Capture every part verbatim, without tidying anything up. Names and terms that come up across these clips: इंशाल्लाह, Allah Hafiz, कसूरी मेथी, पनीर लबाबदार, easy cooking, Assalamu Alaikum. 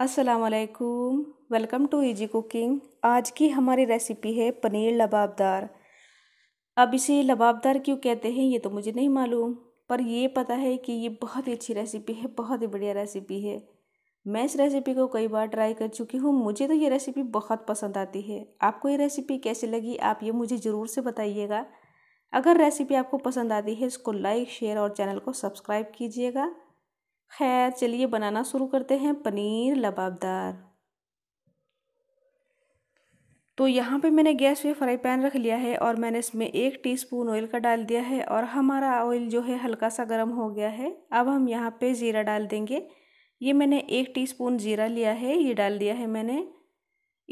अस्सलामुअलैकुम, welcome to easy cooking. आज की हमारी रेसिपी है पनीर लबाबदार। अब इसे लबाबदार क्यों कहते हैं ये तो मुझे नहीं मालूम, पर ये पता है कि ये बहुत ही अच्छी रेसिपी है, बहुत ही बढ़िया रेसिपी है। मैं इस रेसिपी को कई बार ट्राई कर चुकी हूँ, मुझे तो ये रेसिपी बहुत पसंद आती है। आपको ये रेसिपी कैसी लगी आप ये मुझे ज़रूर से बताइएगा। अगर रेसिपी आपको पसंद आती है इसको लाइक, शेयर और चैनल को सब्सक्राइब कीजिएगा। खैर चलिए बनाना शुरू करते हैं पनीर लबाबदार। तो यहाँ पे मैंने गैस पे फ्राई पैन रख लिया है और मैंने इसमें एक टीस्पून ऑयल का डाल दिया है और हमारा ऑयल जो है हल्का सा गर्म हो गया है। अब हम यहाँ पे ज़ीरा डाल देंगे। ये मैंने एक टीस्पून ज़ीरा लिया है, ये डाल दिया है मैंने।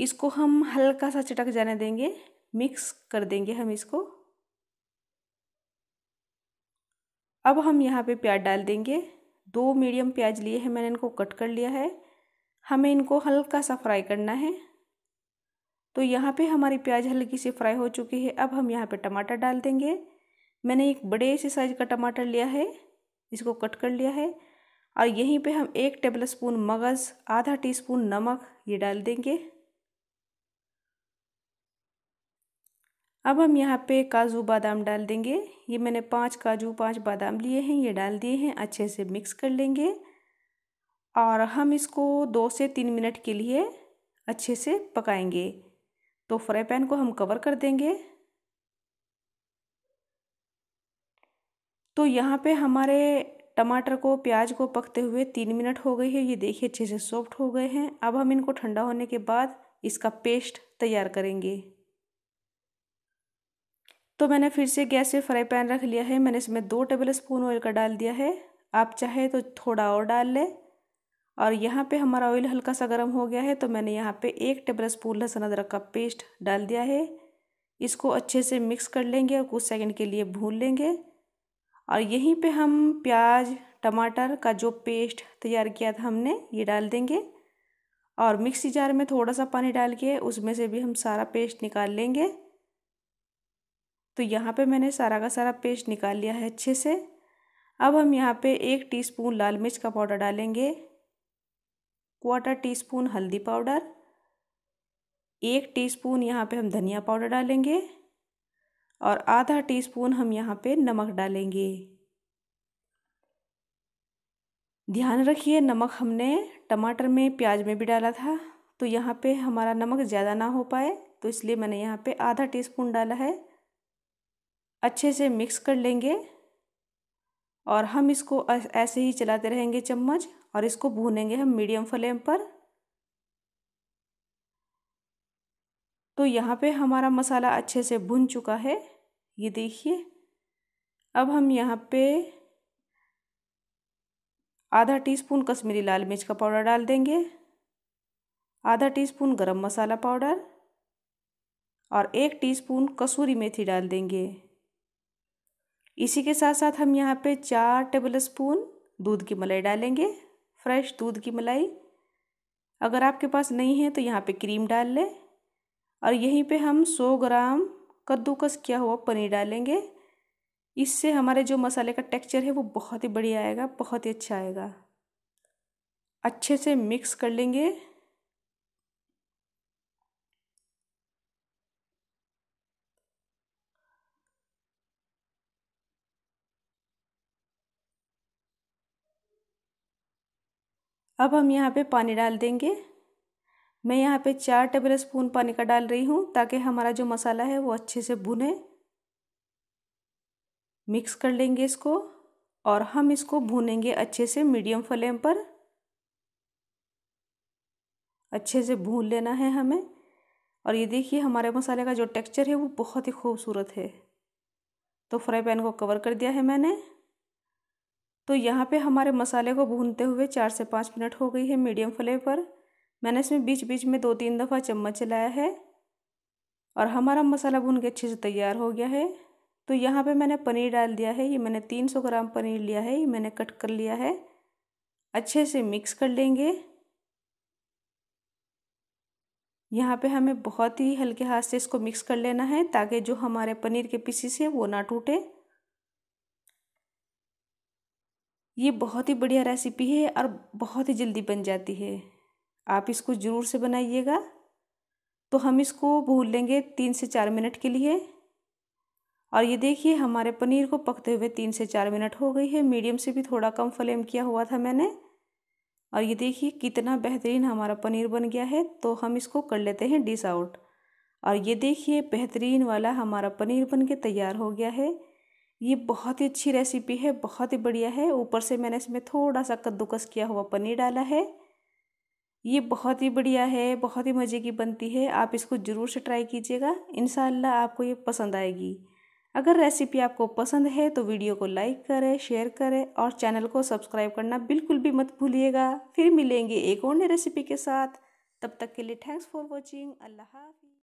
इसको हम हल्का सा चटक जाने देंगे, मिक्स कर देंगे हम इसको। अब हम यहाँ पे प्याज डाल देंगे। दो मीडियम प्याज लिए हैं मैंने, इनको कट कर लिया है। हमें इनको हल्का सा फ्राई करना है। तो यहाँ पे हमारी प्याज हल्की सी फ्राई हो चुकी है। अब हम यहाँ पे टमाटर डाल देंगे। मैंने एक बड़े से साइज का टमाटर लिया है, इसको कट कर लिया है। और यहीं पे हम एक टेबलस्पून मगज़, आधा टीस्पून नमक ये डाल देंगे। अब हम यहाँ पे काजू बादाम डाल देंगे। ये मैंने पांच काजू पांच बादाम लिए हैं, ये डाल दिए हैं। अच्छे से मिक्स कर लेंगे और हम इसको दो से तीन मिनट के लिए अच्छे से पकाएंगे। तो फ्राई पैन को हम कवर कर देंगे। तो यहाँ पे हमारे टमाटर को, प्याज को पकते हुए तीन मिनट हो गई है। ये देखिए अच्छे से सॉफ्ट हो गए हैं। अब हम इनको ठंडा होने के बाद इसका पेस्ट तैयार करेंगे। तो मैंने फिर से गैस पे फ्राई पैन रख लिया है। मैंने इसमें दो टेबलस्पून ऑयल का डाल दिया है, आप चाहे तो थोड़ा और डाल लें। और यहाँ पे हमारा ऑयल हल्का सा गर्म हो गया है तो मैंने यहाँ पे एक टेबलस्पून लहसुन अदरक का पेस्ट डाल दिया है। इसको अच्छे से मिक्स कर लेंगे और कुछ सेकंड के लिए भून लेंगे। और यहीं पर हम प्याज टमाटर का जो पेस्ट तैयार किया था हमने ये डाल देंगे। और मिक्सी जार में थोड़ा सा पानी डाल के उसमें से भी हम सारा पेस्ट निकाल लेंगे। तो यहाँ पे मैंने सारा का सारा पेस्ट निकाल लिया है अच्छे से। अब हम यहाँ पे एक टीस्पून लाल मिर्च का पाउडर डालेंगे, क्वार्टर टीस्पून हल्दी पाउडर, एक टीस्पून यहाँ पे हम धनिया पाउडर डालेंगे और आधा टीस्पून हम यहाँ पे नमक डालेंगे। ध्यान रखिए नमक हमने टमाटर में, प्याज में भी डाला था, तो यहाँ पे हमारा नमक ज़्यादा ना हो पाए तो इसलिए मैंने यहाँ पे आधा टीस्पून डाला है। अच्छे से मिक्स कर लेंगे और हम इसको ऐसे ही चलाते रहेंगे चम्मच और इसको भूनेंगे हम मीडियम फ्लेम पर। तो यहाँ पे हमारा मसाला अच्छे से भुन चुका है, ये देखिए। अब हम यहाँ पे आधा टीस्पून कश्मीरी लाल मिर्च का पाउडर डाल देंगे, आधा टीस्पून गरम मसाला पाउडर और एक टीस्पून कसूरी मेथी डाल देंगे। इसी के साथ साथ हम यहाँ पे चार टेबलस्पून दूध की मलाई डालेंगे, फ्रेश दूध की मलाई। अगर आपके पास नहीं है तो यहाँ पे क्रीम डाल लें। और यहीं पे हम सौ ग्राम कद्दूकस किया हुआ पनीर डालेंगे। इससे हमारे जो मसाले का टेक्सचर है वो बहुत ही बढ़िया आएगा, बहुत ही अच्छा आएगा। अच्छे से मिक्स कर लेंगे। अब हम यहाँ पे पानी डाल देंगे। मैं यहाँ पे चार टेबलस्पून पानी का डाल रही हूँ ताकि हमारा जो मसाला है वो अच्छे से भुने। मिक्स कर लेंगे इसको और हम इसको भूनेंगे अच्छे से मीडियम फ्लेम पर। अच्छे से भून लेना है हमें। और ये देखिए हमारे मसाले का जो टेक्सचर है वो बहुत ही खूबसूरत है। तो फ्राई पैन को कवर कर दिया है मैंने। तो यहाँ पे हमारे मसाले को भूनते हुए चार से पाँच मिनट हो गई है मीडियम फ्लेम पर। मैंने इसमें बीच बीच में दो तीन दफ़ा चम्मच चलाया है और हमारा मसाला भून के अच्छे से तैयार हो गया है। तो यहाँ पे मैंने पनीर डाल दिया है। ये मैंने तीन सौ ग्राम पनीर लिया है, ये मैंने कट कर लिया है। अच्छे से मिक्स कर लेंगे। यहाँ पे हमें बहुत ही हल्के हाथ से इसको मिक्स कर लेना है ताकि जो हमारे पनीर के पीसेस हैं वो ना टूटे। ये बहुत ही बढ़िया रेसिपी है और बहुत ही जल्दी बन जाती है। आप इसको ज़रूर से बनाइएगा। तो हम इसको भून लेंगे तीन से चार मिनट के लिए। और ये देखिए हमारे पनीर को पकते हुए तीन से चार मिनट हो गई है। मीडियम से भी थोड़ा कम फ्लेम किया हुआ था मैंने। और ये देखिए कितना बेहतरीन हमारा पनीर बन गया है। तो हम इसको कर लेते हैं डिश आउट। और ये देखिए बेहतरीन वाला हमारा पनीर बन के तैयार हो गया है। ये बहुत ही अच्छी रेसिपी है, बहुत ही बढ़िया है। ऊपर से मैंने इसमें थोड़ा सा कद्दूकस किया हुआ पनीर डाला है। ये बहुत ही बढ़िया है, बहुत ही मज़े की बनती है। आप इसको ज़रूर से ट्राई कीजिएगा, इंशाल्लाह आपको ये पसंद आएगी। अगर रेसिपी आपको पसंद है तो वीडियो को लाइक करें, शेयर करें और चैनल को सब्सक्राइब करना बिल्कुल भी मत भूलिएगा। फिर मिलेंगे एक और नई रेसिपी के साथ। तब तक के लिए थैंक्स फॉर वॉचिंग। अल्लाह हाफ़िज़।